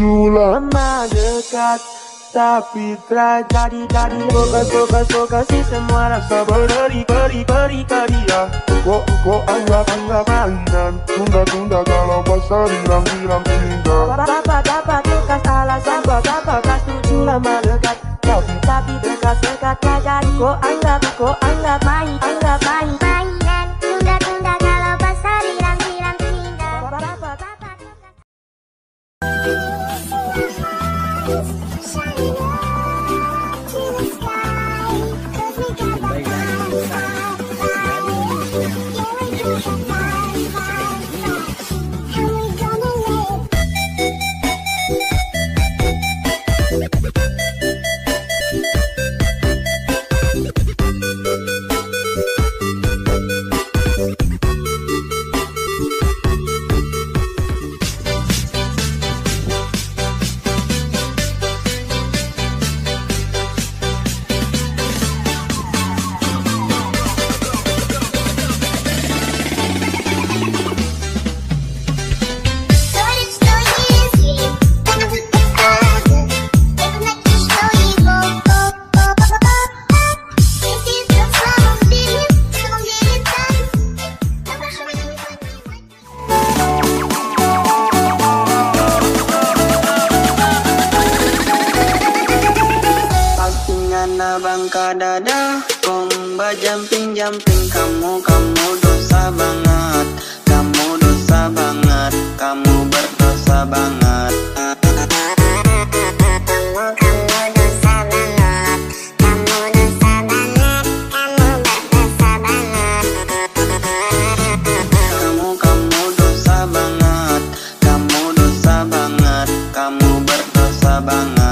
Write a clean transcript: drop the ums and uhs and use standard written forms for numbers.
Sulama dekat tapi terjadi Soka si semua rasa beri Kok anggap mainan Tunda kalau pasal bilang indah Bapak tukas alasan Bapak setuju lama dekat Tapi dekat terjadi Kok anggap mainan Tunda kalau pasal bilang indah Bapak Kamu berdosa banget